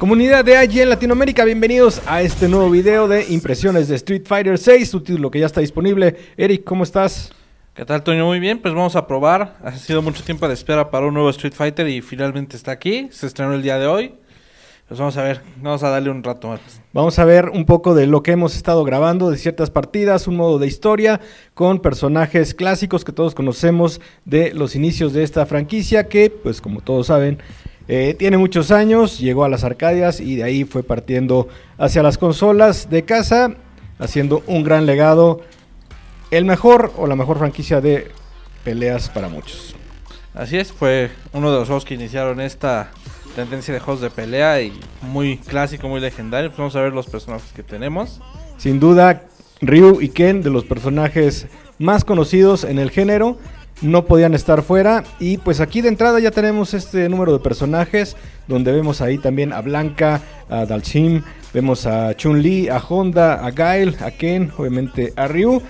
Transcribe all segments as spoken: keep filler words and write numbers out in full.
Comunidad de I G N Latinoamérica, bienvenidos a este nuevo video de impresiones de Street Fighter seis, su título que ya está disponible. Eric, ¿cómo estás? ¿Qué tal, Toño? Muy bien, pues vamos a probar. Ha sido mucho tiempo de espera para un nuevo Street Fighter y finalmente está aquí. Se estrenó el día de hoy. Pues vamos a ver, vamos a darle un rato más. Vamos a ver un poco de lo que hemos estado grabando, de ciertas partidas, un modo de historia con personajes clásicos que todos conocemos de los inicios de esta franquicia que, pues como todos saben, Eh, tiene muchos años, llegó a las arcadias y de ahí fue partiendo hacia las consolas de casa, haciendo un gran legado, el mejor o la mejor franquicia de peleas para muchos. Así es, fue uno de los juegos que iniciaron esta tendencia de juegos de pelea y muy clásico, muy legendario. Pues vamos a ver los personajes que tenemos. Sin duda, Ryu y Ken, de los personajes más conocidos en el género, no podían estar fuera. Y pues aquí de entrada ya tenemos este número de personajes, donde vemos ahí también a Blanca, a Dalsim, vemos a Chun-Li, a Honda, a Gail, a Ken, obviamente a Ryu.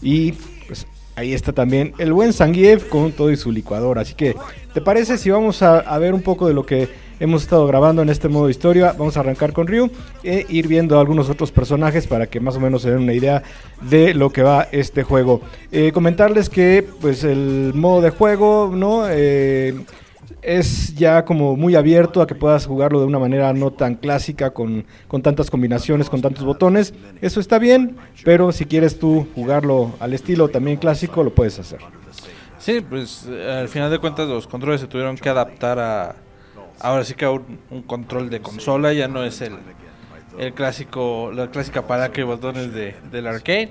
Y pues ahí está también el buen Zangief con todo y su licuadora. Así que, ¿te parece si vamos a, a ver un poco de lo que hemos estado grabando en este modo de historia? Vamos a arrancar con Ryu e ir viendo algunos otros personajes para que más o menos se den una idea de lo que va este juego. Eh, comentarles que pues el modo de juego, ¿no? Eh, es ya como muy abierto a que puedas jugarlo de una manera no tan clásica, con, con tantas combinaciones, con tantos botones. Eso está bien, pero si quieres tú jugarlo al estilo también clásico, lo puedes hacer. Sí, pues al final de cuentas los controles se tuvieron que adaptar a... Ahora sí que un, un control de consola, ya no es el, el clásico, la clásica palanca y botones de, del arcade.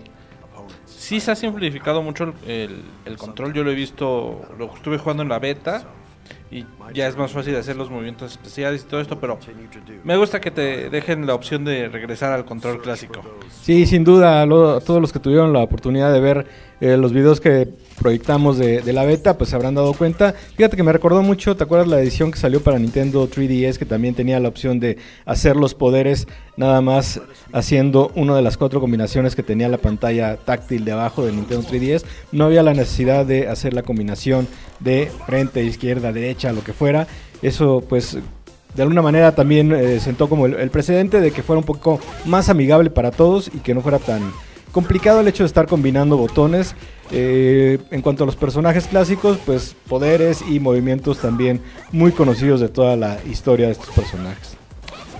Sí se ha simplificado mucho el, el control, yo lo he visto, lo estuve jugando en la beta y ya es más fácil hacer los movimientos especiales y todo esto, pero me gusta que te dejen la opción de regresar al control clásico. Sí, sin duda, lo, todos los que tuvieron la oportunidad de ver eh, los videos que proyectamos de, de la beta, pues se habrán dado cuenta. Fíjate que me recordó mucho, ¿te acuerdas la edición que salió para Nintendo tres D S? Que también tenía la opción de hacer los poderes nada más haciendo una de las cuatro combinaciones que tenía la pantalla táctil de abajo de Nintendo tres D S. No había la necesidad de hacer la combinación de frente, izquierda, derecha, lo que fuera. Eso pues de alguna manera también eh, sentó como el, el precedente de que fuera un poco más amigable para todos y que no fuera tan complicado el hecho de estar combinando botones. Eh, en cuanto a los personajes clásicos, pues poderes y movimientos también muy conocidos de toda la historia de estos personajes.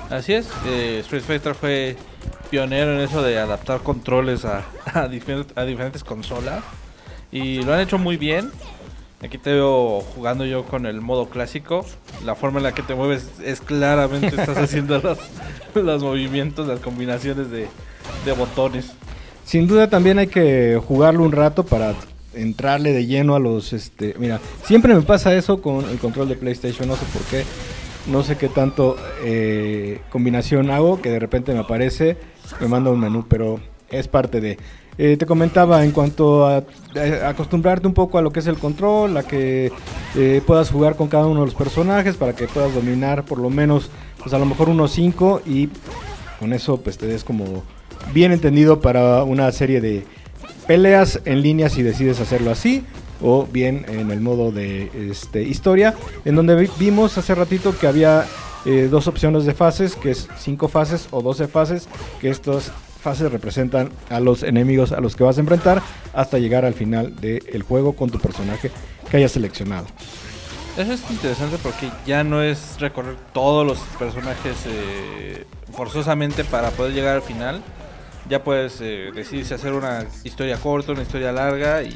Así es, eh, Street Fighter fue pionero en eso de adaptar controles a, a, difer a diferentes consolas y lo han hecho muy bien. Aquí te veo jugando yo con el modo clásico. La forma en la que te mueves es claramente estás haciendo los, los movimientos, las combinaciones de, de botones. Sin duda también hay que jugarlo un rato para entrarle de lleno a los... este Mira, siempre me pasa eso con el control de PlayStation, no sé por qué, no sé qué tanto eh, combinación hago, que de repente me aparece, me manda un menú, pero es parte de... Eh, te comentaba en cuanto a, a acostumbrarte un poco a lo que es el control, a que eh, puedas jugar con cada uno de los personajes para que puedas dominar por lo menos, pues a lo mejor unos cinco y con eso pues te des como... bien entendido para una serie de peleas en línea si decides hacerlo así, o bien en el modo de este, historia, en donde vimos hace ratito que había eh, dos opciones de fases, que es cinco fases o doce fases, que estas fases representan a los enemigos a los que vas a enfrentar hasta llegar al final del juego con tu personaje que hayas seleccionado. Eso es interesante porque ya no es recorrer todos los personajes eh, forzosamente para poder llegar al final. Ya puedes eh, decidir si hacer una historia corta, una historia larga y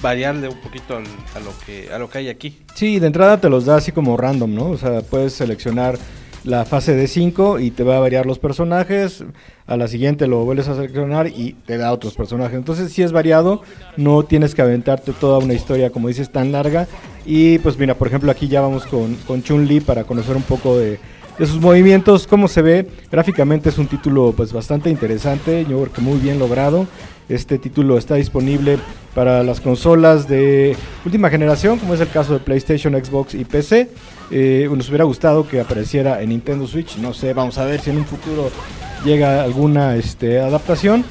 variarle un poquito al, a, lo que, a lo que hay aquí. Sí, de entrada te los da así como random, ¿no? O sea, puedes seleccionar la fase de cinco y te va a variar los personajes. A la siguiente lo vuelves a seleccionar y te da otros personajes. Entonces sí es variado, no tienes que aventarte toda una historia, como dices, tan larga. Y pues mira, por ejemplo, aquí ya vamos con, con Chun-Li para conocer un poco de... de sus movimientos, cómo se ve. Gráficamente es un título pues bastante interesante, yo creo que muy bien logrado. Este título está disponible para las consolas de última generación, como es el caso de PlayStation, Xbox y P C. Eh, nos hubiera gustado que apareciera en Nintendo Switch, no sé, vamos a ver si en un futuro llega alguna este, adaptación,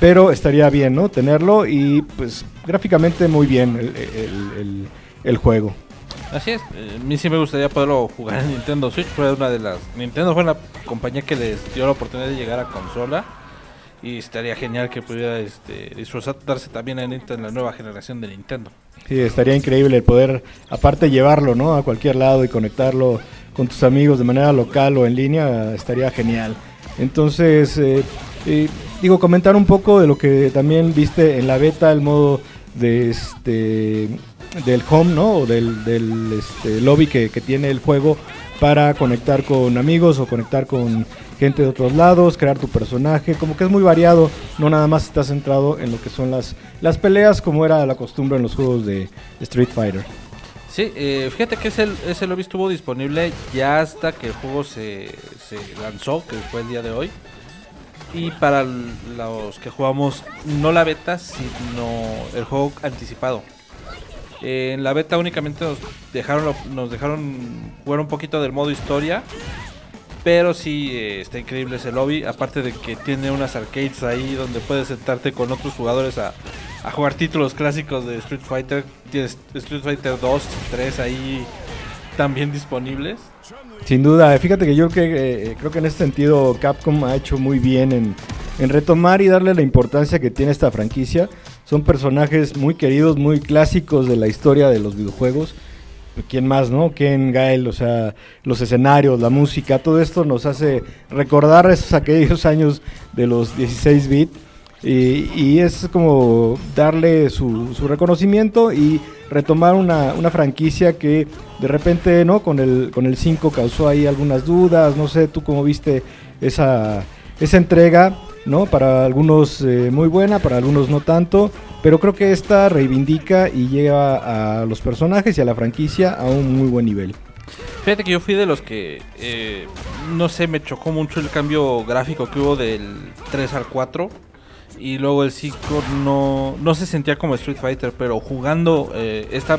pero estaría bien, ¿no? Tenerlo y pues gráficamente muy bien el, el, el, el juego. Así es, eh, a mí sí me gustaría poderlo jugar en Nintendo Switch. Fue una de las... Nintendo fue la compañía que les dio la oportunidad de llegar a consola. Y estaría genial que pudiera este, disfrutarse también en la nueva generación de Nintendo. Sí, estaría increíble el poder, aparte llevarlo, ¿no?, a cualquier lado y conectarlo con tus amigos de manera local o en línea, estaría genial. Entonces, eh, eh, digo, comentar un poco de lo que también viste en la beta, el modo de este... del home, ¿no?, o del, del este, lobby que, que tiene el juego para conectar con amigos o conectar con gente de otros lados, crear tu personaje, como que es muy variado, no nada más estás centrado en lo que son las, las peleas como era la costumbre en los juegos de Street Fighter. Sí, eh, fíjate que ese, ese lobby estuvo disponible ya hasta que el juego se, se lanzó, que fue el día de hoy. Y para los que jugamos no la beta, sino el juego anticipado. En la beta únicamente nos dejaron nos dejaron jugar un poquito del modo historia, pero sí eh, está increíble ese lobby, aparte de que tiene unas arcades ahí donde puedes sentarte con otros jugadores a, a jugar títulos clásicos de Street Fighter. Tienes Street Fighter dos, tres ahí también disponibles. Sin duda, fíjate que yo que, eh, creo que en este sentido Capcom ha hecho muy bien en, en retomar y darle la importancia que tiene esta franquicia. Son personajes muy queridos, muy clásicos de la historia de los videojuegos. ¿Quién más, no? Ken, Gael, o sea, los escenarios, la música, todo esto nos hace recordar esos aquellos años de los dieciséis bits. Y, y es como darle su, su reconocimiento y retomar una, una franquicia que de repente, ¿no?, con el, con el cinco causó ahí algunas dudas. No sé, ¿tú cómo viste esa, esa entrega? ¿No? Para algunos eh, muy buena, para algunos no tanto, pero creo que esta reivindica y lleva a los personajes y a la franquicia a un muy buen nivel. Fíjate que yo fui de los que, eh, no sé, me chocó mucho el cambio gráfico que hubo del tres al cuatro y luego el cinco no, no se sentía como Street Fighter, pero jugando eh, esta,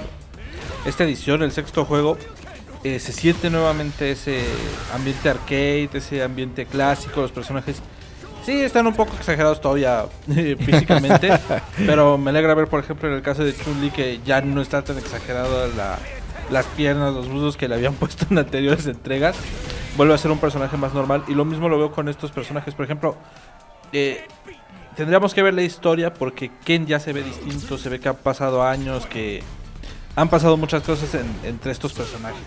esta edición, el sexto juego, eh, se siente nuevamente ese ambiente arcade, ese ambiente clásico, los personajes... Sí, están un poco exagerados todavía eh, físicamente, pero me alegra ver, por ejemplo, en el caso de Chun-Li que ya no está tan exagerada la, las piernas, los muslos que le habían puesto en anteriores entregas. Vuelve a ser un personaje más normal y lo mismo lo veo con estos personajes. Por ejemplo, eh, tendríamos que ver la historia porque Ken ya se ve distinto, se ve que han pasado años, que han pasado muchas cosas en, entre estos personajes.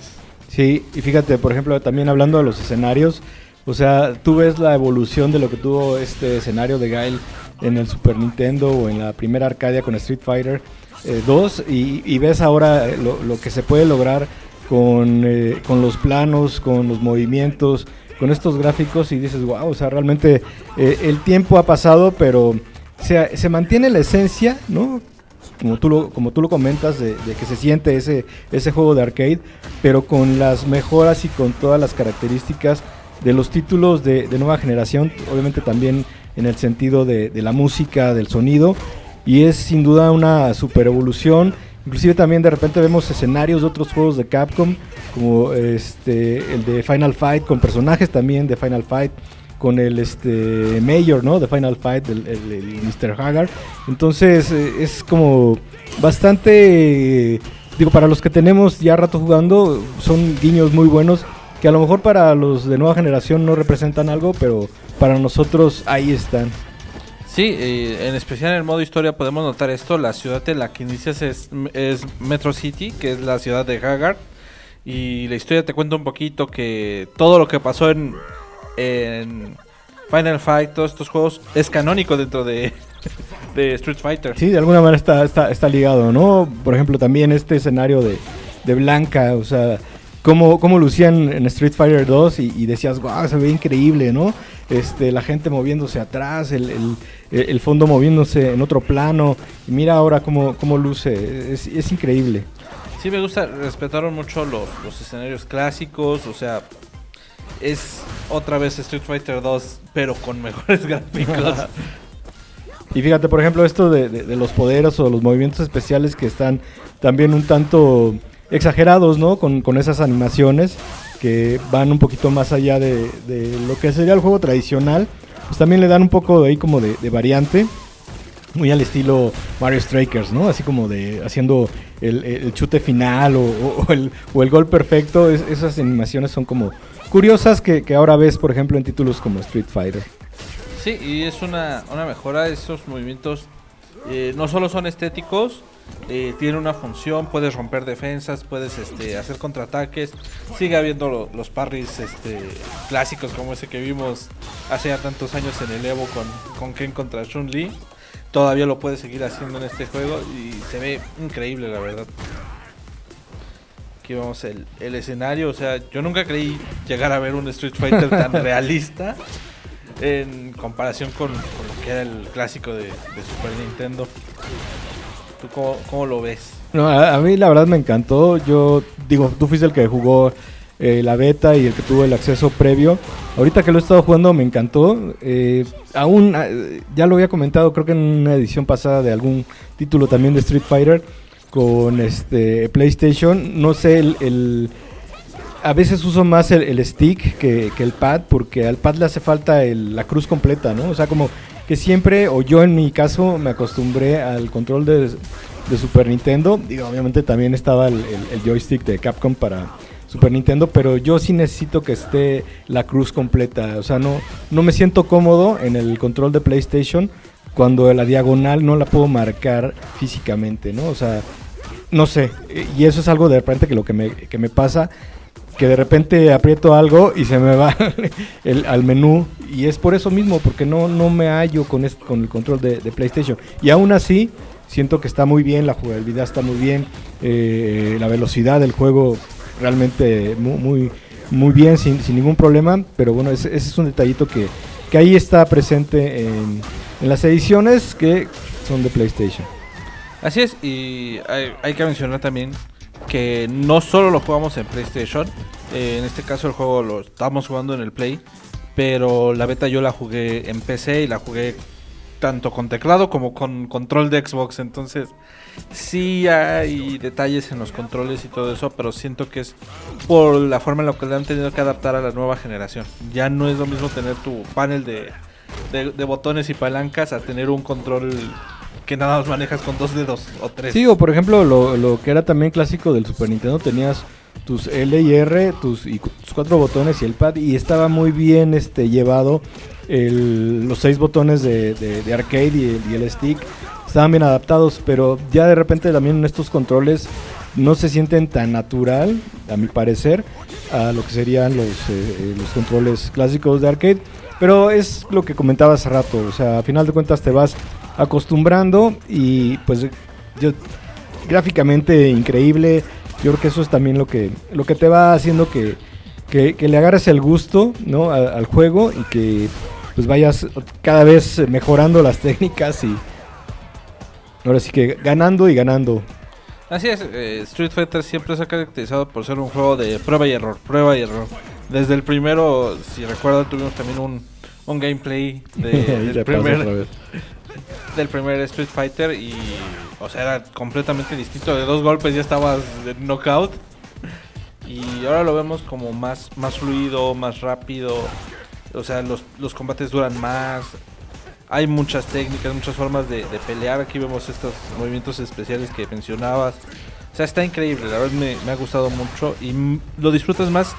Sí, y fíjate, por ejemplo, también hablando de los escenarios, o sea, tú ves la evolución de lo que tuvo este escenario de Gail en el Super Nintendo o en la primera Arcadia con Street Fighter eh, dos y, y ves ahora lo, lo que se puede lograr con, eh, con los planos, con los movimientos, con estos gráficos y dices, wow, o sea, realmente eh, el tiempo ha pasado, pero se, se mantiene la esencia, ¿no? Como tú lo, como tú lo comentas, de, de que se siente ese, ese juego de arcade, pero con las mejoras y con todas las características de los títulos de, de nueva generación, obviamente también en el sentido de, de la música, del sonido, y es sin duda una super evolución. Inclusive también de repente vemos escenarios de otros juegos de Capcom, como este el de Final Fight, con personajes también de Final Fight, con el este Mayor, ¿no?, de Final Fight, el, el, el mister Hagar. Entonces es como bastante, digo, para los que tenemos ya rato jugando, son guiños muy buenos, que a lo mejor para los de nueva generación no representan algo, pero para nosotros ahí están. Sí, eh, en especial en el modo historia podemos notar esto. La ciudad en la que inicias es, es Metro City, que es la ciudad de Haggard. Y la historia te cuenta un poquito que todo lo que pasó en, en Final Fight, todos estos juegos, es canónico dentro de, de Street Fighter. Sí, de alguna manera está, está, está ligado, ¿no? Por ejemplo, también este escenario de, de Blanca, o sea... Como, como lucían en Street Fighter dos y, y decías, guau, wow, se ve increíble, ¿no? Este, la gente moviéndose atrás, el, el, el fondo moviéndose en otro plano. Y mira ahora cómo, cómo luce, es, es increíble. Sí, me gusta, respetaron mucho los, los escenarios clásicos, o sea, es otra vez Street Fighter dos, pero con mejores gráficos. Y fíjate, por ejemplo, esto de, de, de los poderes o los movimientos especiales que están también un tanto... exagerados, ¿no? Con, con esas animaciones que van un poquito más allá de, de lo que sería el juego tradicional, pues también le dan un poco de ahí como de, de variante, muy al estilo Mario Strikers, ¿no? Así como de haciendo el, el chute final o, o, o, el, o el gol perfecto. Es, esas animaciones son como curiosas que, que ahora ves, por ejemplo, en títulos como Street Fighter. Sí, y es una, una mejora. Esos movimientos eh, no solo son estéticos, eh, tienen una función. Puedes romper defensas, puedes este, hacer contraataques. Sigue habiendo lo, los parries este, clásicos como ese que vimos hace ya tantos años en el Evo con, con Ken contra Chun-Li. Todavía lo puedes seguir haciendo en este juego y se ve increíble, la verdad. Aquí vemos el, el escenario. O sea, yo nunca creí llegar a ver un Street Fighter tan realista en comparación con, con lo que era el clásico de, de Super Nintendo. ¿Tú cómo, cómo lo ves? No, a, a mí la verdad me encantó. Yo digo, tú fuiste el que jugó eh, la beta y el que tuvo el acceso previo. Ahorita que lo he estado jugando me encantó. Eh, aún, eh, ya lo había comentado, creo que en una edición pasada de algún título también de Street Fighter con este PlayStation. No sé, el... el a veces uso más el, el stick que, que el pad, porque al pad le hace falta el, la cruz completa, ¿no? O sea, como que siempre, o yo en mi caso, me acostumbré al control de, de Super Nintendo. Digo, obviamente también estaba el, el, el joystick de Capcom para Super Nintendo, pero yo sí necesito que esté la cruz completa. O sea, no, no me siento cómodo en el control de PlayStation cuando la diagonal no la puedo marcar físicamente, ¿no? O sea, no sé, y eso es algo de repente que lo que me, que me pasa, que de repente aprieto algo y se me va el, al menú, y es por eso mismo, porque no, no me hallo con, este, con el control de, de PlayStation, y aún así siento que está muy bien, la jugabilidad está muy bien, eh, la velocidad del juego realmente muy muy, muy bien, sin, sin ningún problema, pero bueno, ese, ese es un detallito que, que ahí está presente en, en las ediciones que son de PlayStation. Así es, y hay, hay que mencionar también que no solo lo jugamos en PlayStation, eh, en este caso el juego lo estamos jugando en el Play, pero la beta yo la jugué en P C y la jugué tanto con teclado como con control de Xbox, entonces sí hay detalles en los controles y todo eso, pero siento que es por la forma en la que le han tenido que adaptar a la nueva generación. Ya no es lo mismo tener tu panel de, de, de botones y palancas a tener un control que nada los manejas con dos dedos o tres. Sí, o por ejemplo, lo, lo que era también clásico del Super Nintendo, tenías tus L y R, tus, y tus cuatro botones y el pad, y estaba muy bien este llevado el, los seis botones de, de, de arcade y el, y el stick, estaban bien adaptados, pero ya de repente también estos controles no se sienten tan natural, a mi parecer, a lo que serían los, eh, los controles clásicos de arcade, pero es lo que comentaba hace rato, o sea, a final de cuentas te vas acostumbrando y pues yo, gráficamente increíble, yo creo que eso es también lo que lo que te va haciendo que, que, que le agarres el gusto, ¿no? A, al juego, y que pues vayas cada vez mejorando las técnicas y ahora sí que ganando y ganando. Así es, eh, Street Fighter siempre se ha caracterizado por ser un juego de prueba y error, prueba y error. Desde el primero, si recuerdo, tuvimos también un, un gameplay de, del primer... del primer Street Fighter y, o sea, era completamente distinto, de dos golpes ya estabas de knockout, y ahora lo vemos como más, más fluido, más rápido, o sea, los, los combates duran más, hay muchas técnicas, muchas formas de, de pelear, aquí vemos estos movimientos especiales que mencionabas, o sea, está increíble, la verdad me, me ha gustado mucho y lo disfrutas más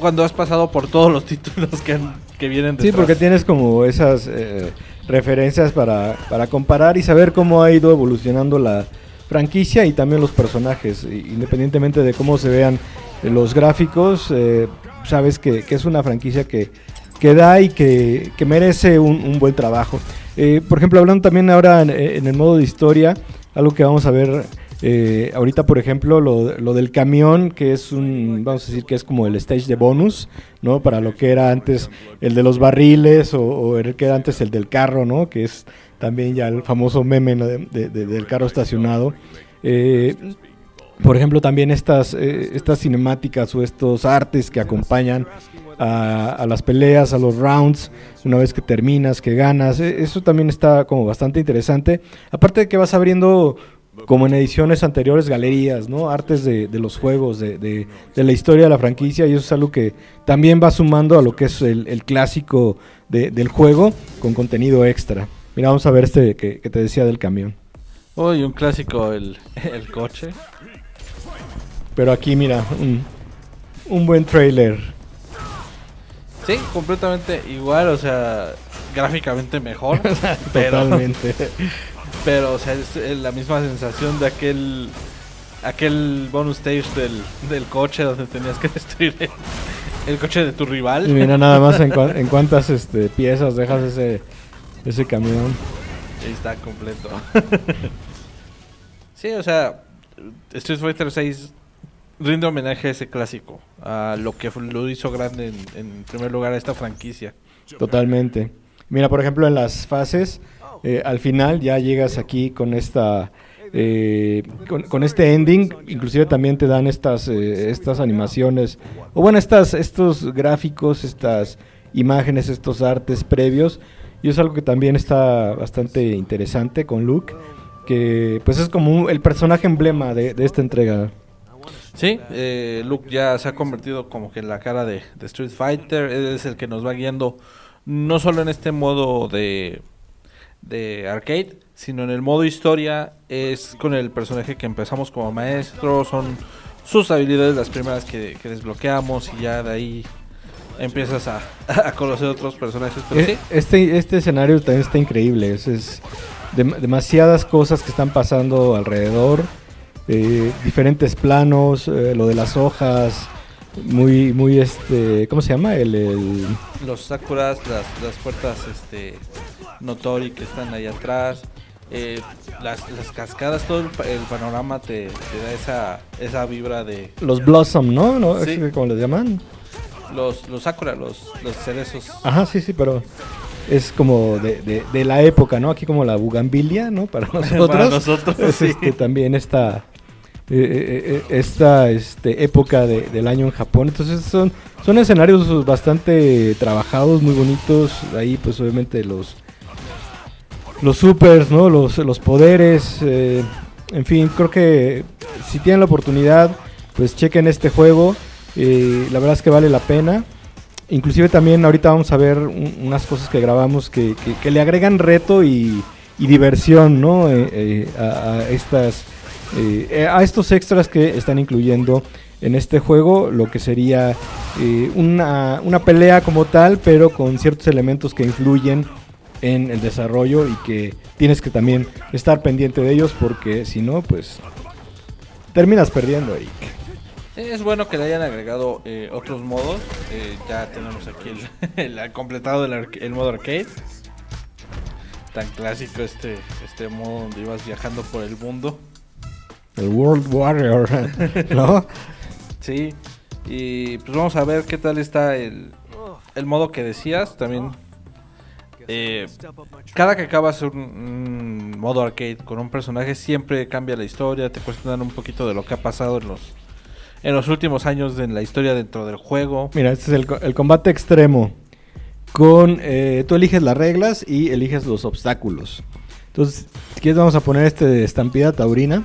cuando has pasado por todos los títulos que, que vienen detrás. Sí, porque tienes como esas eh, referencias para, para comparar y saber cómo ha ido evolucionando la franquicia y también los personajes. Independientemente de cómo se vean los gráficos, eh, sabes que, que es una franquicia que, que da y que, que merece un, un buen trabajo. Eh, por ejemplo, hablando también ahora en, en el modo de historia, algo que vamos a ver... Eh, ahorita, por ejemplo, lo, lo del camión, que es un, vamos a decir que es como el stage de bonus, ¿no? Para lo que era antes el de los barriles o, o el que era antes el del carro, ¿no? Que es también ya el famoso meme, ¿no? de, de, de, del carro estacionado. Eh, por ejemplo, también estas, eh, estas cinemáticas o estos artes que acompañan a, a las peleas, a los rounds, una vez que terminas, que ganas. Eh, eso también está como bastante interesante. Aparte de que vas abriendo... como en ediciones anteriores, galerías, ¿no? Artes de, de los juegos, de, de, de la historia de la franquicia, y eso es algo que también va sumando a lo que es el, el clásico de, del juego con contenido extra. Mira, vamos a ver este que, que te decía del camión. Uy, un clásico, el, el coche. Pero aquí, mira, un, un buen trailer. Sí, completamente igual, o sea, gráficamente mejor. pero, Totalmente. Pero, o sea, es la misma sensación de aquel aquel bonus stage del, del coche donde tenías que destruir el, el coche de tu rival. Mira nada más en, cua en cuántas este, piezas dejas ese, ese camión. Ahí está completo. Sí, o sea, Street Fighter seis rinde homenaje a ese clásico, a lo que lo hizo grande en, en primer lugar a esta franquicia. Totalmente. Mira, por ejemplo, en las fases, eh, al final ya llegas aquí con esta... Eh, con, con este ending, inclusive también te dan estas eh, estas animaciones, o bueno, estas estos gráficos, estas imágenes, estos artes previos, y es algo que también está bastante interesante con Luke, que pues es como un, el personaje emblema de, de esta entrega. Sí, eh, Luke ya se ha convertido como que en la cara de, de Street Fighter, es el que nos va guiando no solo en este modo de, de arcade, sino en el modo historia. Es con el personaje que empezamos como maestro, son sus habilidades las primeras que, que desbloqueamos, y ya de ahí empiezas a, a conocer otros personajes. Pero sí, este, este escenario también está increíble, es, es de, demasiadas cosas que están pasando alrededor, eh, diferentes planos, eh, lo de las hojas, muy, muy este, ¿cómo se llama? El, el... Los sakuras, las, las puertas este, Notori que están ahí atrás, eh, las, las cascadas, todo el, el panorama te, te da esa, esa vibra de... Los Blossom, ¿no? ¿No? Sí. ¿Es como les llaman? Los, los sakura, los, los cerezos. Ajá, sí, sí, pero es como de, de, de la época, ¿no? Aquí como la bugambilia, ¿no? Para nosotros. Para nosotros, es, sí. Este, también está... Eh, eh, esta este, época de, del año en Japón. Entonces son, son escenarios bastante trabajados, muy bonitos. Ahí pues obviamente los los supers, ¿no? Los, los poderes, eh, en fin, creo que si tienen la oportunidad, pues chequen este juego, eh, la verdad es que vale la pena. Inclusive también ahorita vamos a ver un, unas cosas que grabamos que, que, que le agregan reto y, y diversión, ¿no? Eh, eh, a, a estas Eh, a estos extras que están incluyendo en este juego, lo que sería eh, una, una pelea como tal, pero con ciertos elementos que influyen en el desarrollo y que tienes que también estar pendiente de ellos, porque si no, pues terminas perdiendo, Eric. Es bueno que le hayan agregado eh, otros modos. eh, ya tenemos aquí el, el completado el, el modo arcade, tan clásico este, este modo donde ibas viajando por el mundo. El World Warrior, ¿no? Sí, y pues vamos a ver qué tal está el, el modo que decías también. Eh, cada que acabas un, un modo arcade con un personaje siempre cambia la historia, te cuestionan un poquito de lo que ha pasado en los, en los últimos años de la historia dentro del juego. Mira, este es el, el combate extremo, con eh, tú eliges las reglas y eliges los obstáculos. Entonces, si quieres vamos a poner este de estampida taurina.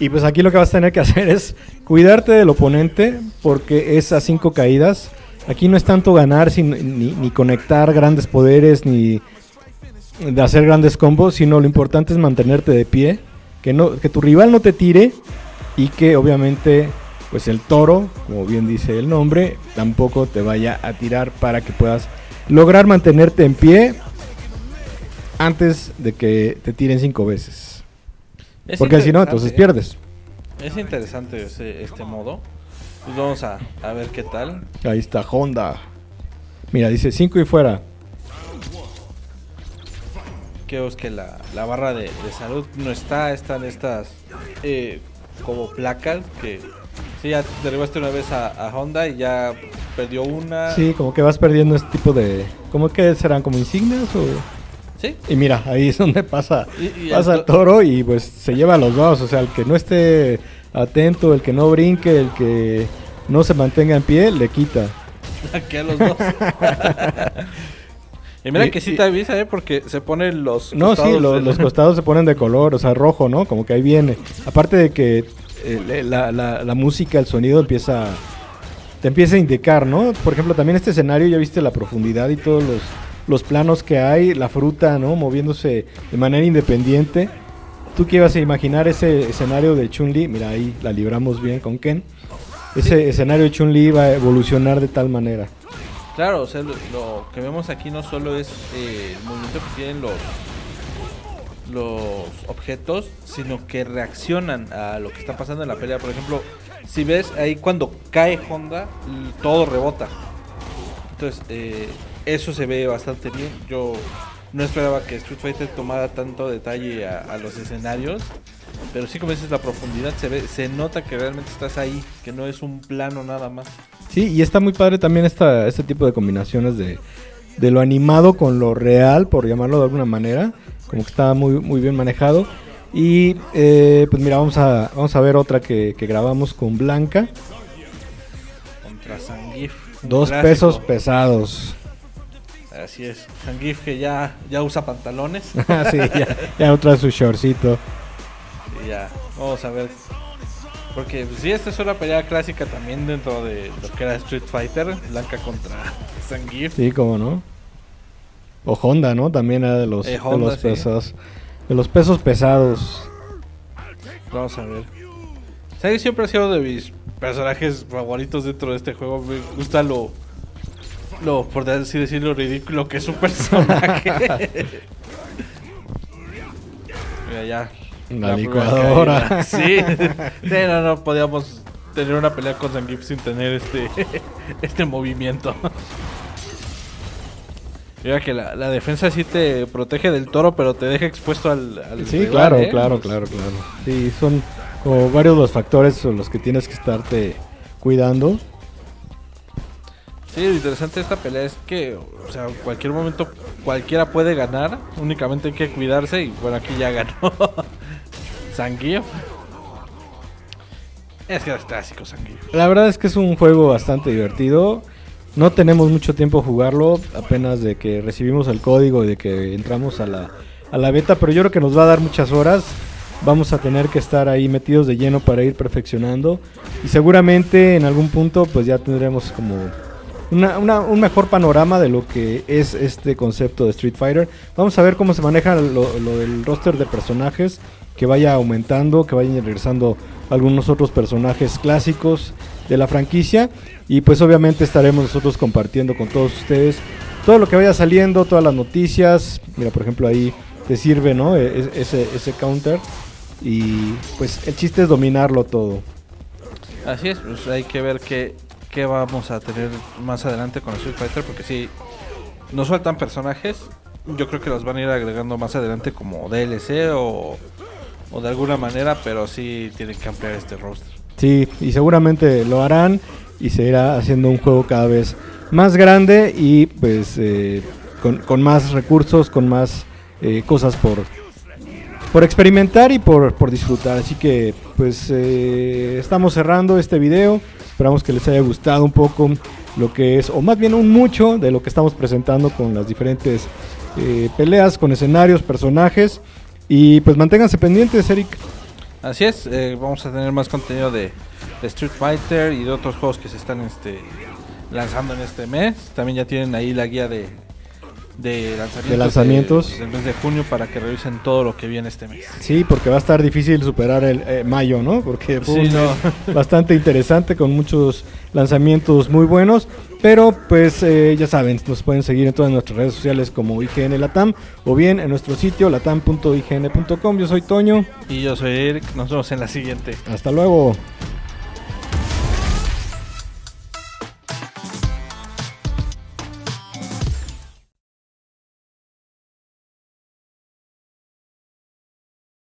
Y pues aquí lo que vas a tener que hacer es cuidarte del oponente, porque es a cinco caídas. Aquí no es tanto ganar sino, ni, ni conectar grandes poderes, ni de hacer grandes combos, sino lo importante es mantenerte de pie, que, no, que tu rival no te tire, y que obviamente pues el toro, como bien dice el nombre, tampoco te vaya a tirar, para que puedas lograr mantenerte en pie antes de que te tiren cinco veces. Es Porque si no, entonces pierdes. Es interesante ese, este modo. Pues vamos a, a ver qué tal. Ahí está Honda. Mira, dice cinco y fuera. Creo que la, la barra de, de salud no está. Están estas eh, como placas que... Sí, ya derribaste una vez a, a Honda y ya perdió una. Sí, como que vas perdiendo este tipo de... ¿Cómo que serán? ¿Como insignias o...? ¿Sí? Y mira, ahí es donde pasa, y, y pasa el, to el toro, y pues se lleva a los dos. O sea, el que no esté atento, el que no brinque, el que no se mantenga en pie, le quita. Aquí a los dos. Y mira y, que sí y, te avisa, ¿eh? Porque se ponen los no, costados. No, sí, lo, los costados se ponen de color, o sea, rojo, ¿no? Como que ahí viene. Aparte de que eh, la, la, la música, el sonido empieza, te empieza a indicar, ¿no? Por ejemplo, también este escenario, ya viste la profundidad y todos los... los planos que hay, la fruta, ¿no? Moviéndose de manera independiente. ¿Tú qué ibas a imaginar ese escenario de Chun-Li? Mira, ahí la libramos bien con Ken. Ese sí. escenario de Chun-Li iba a evolucionar de tal manera. Claro, o sea, lo, lo que vemos aquí no solo es eh, el movimiento que tienen los, los objetos, sino que reaccionan a lo que está pasando en la pelea. Por ejemplo, si ves ahí cuando cae Honda, todo rebota. Entonces, eh, eso se ve bastante bien. Yo no esperaba que Street Fighter tomara tanto detalle a, a los escenarios, pero sí, como dices, la profundidad se ve, se nota que realmente estás ahí, que no es un plano nada más. Sí, y está muy padre también esta, este tipo de combinaciones de, de lo animado con lo real, por llamarlo de alguna manera. Como que está muy, muy bien manejado. Y eh, pues mira, vamos a, vamos a ver otra que, que grabamos con Blanca. Contra Zangief. Dos clásico. Pesos pesados. Así es. Zangief que ya, ya usa pantalones. Sí, ya, ya trae su shortcito. Sí, ya. Vamos a ver. Porque pues, sí, esta es una pelea clásica también dentro de lo que era Street Fighter, Blanca contra Zangief. Sí, cómo no. O Honda, ¿no? También era de los, eh, Honda, de los sí. pesos. De los pesos pesados. Vamos a ver. Zangief siempre ha sido de mis personajes favoritos dentro de este juego. Me gusta lo, lo por así decirlo, ridículo que es un personaje. Mira, ya. La, la licuadora. Sí. Sí, no, no podíamos tener una pelea con Zangief sin tener este este movimiento. Mira que la, la defensa sí te protege del toro, pero te deja expuesto al, al sí, rival, claro, ¿eh? claro, claro, claro. Sí, son como varios los factores los que tienes que estarte cuidando. Sí, lo interesante de esta pelea es que, o sea, en cualquier momento cualquiera puede ganar, únicamente hay que cuidarse, y bueno, aquí ya ganó Zangief. Es que es clásico Zangief. La verdad es que es un juego bastante divertido. No tenemos mucho tiempo a jugarlo, apenas de que recibimos el código y de que entramos a la, a la beta, pero yo creo que nos va a dar muchas horas. Vamos a tener que estar ahí metidos de lleno para ir perfeccionando, y seguramente en algún punto pues ya tendremos como una, una, un mejor panorama de lo que es este concepto de Street Fighter. Vamos a ver cómo se maneja lo, lo del roster de personajes, que vaya aumentando, que vayan regresando algunos otros personajes clásicos de la franquicia, y pues obviamente estaremos nosotros compartiendo con todos ustedes todo lo que vaya saliendo, todas las noticias. Mira, por ejemplo, ahí te sirve, ¿no? E- ese, ese counter, y pues el chiste es dominarlo todo. Así es, pues hay que ver qué, qué vamos a tener más adelante con Street Fighter, porque si nos sueltan personajes, yo creo que los van a ir agregando más adelante como D L C o... o de alguna manera, pero sí tienen que ampliar este roster. Sí, y seguramente lo harán, y se irá haciendo un juego cada vez más grande, y pues eh, con, con más recursos, con más eh, cosas por, por experimentar y por, por disfrutar. Así que pues eh, estamos cerrando este video. Esperamos que les haya gustado un poco lo que es, o más bien un mucho de lo que estamos presentando con las diferentes eh, peleas, con escenarios, personajes. Y pues manténganse pendientes, Eric. Así es, eh, vamos a tener más contenido de, de Street Fighter y de otros juegos que se están este, lanzando en este mes. También ya tienen ahí la guía de, de lanzamientos, de lanzamientos. De, pues, el mes de junio, para que revisen todo lo que viene este mes. Sí, porque va a estar difícil superar el eh, mayo, ¿no? Porque fue sí, un no. mes bastante interesante, con muchos lanzamientos muy buenos. Pero pues eh, ya saben, nos pueden seguir en todas nuestras redes sociales como I G N Latam, o bien en nuestro sitio latam punto i g n punto com. Yo soy Toño. Y yo soy Eric. Nos vemos en la siguiente. Hasta luego.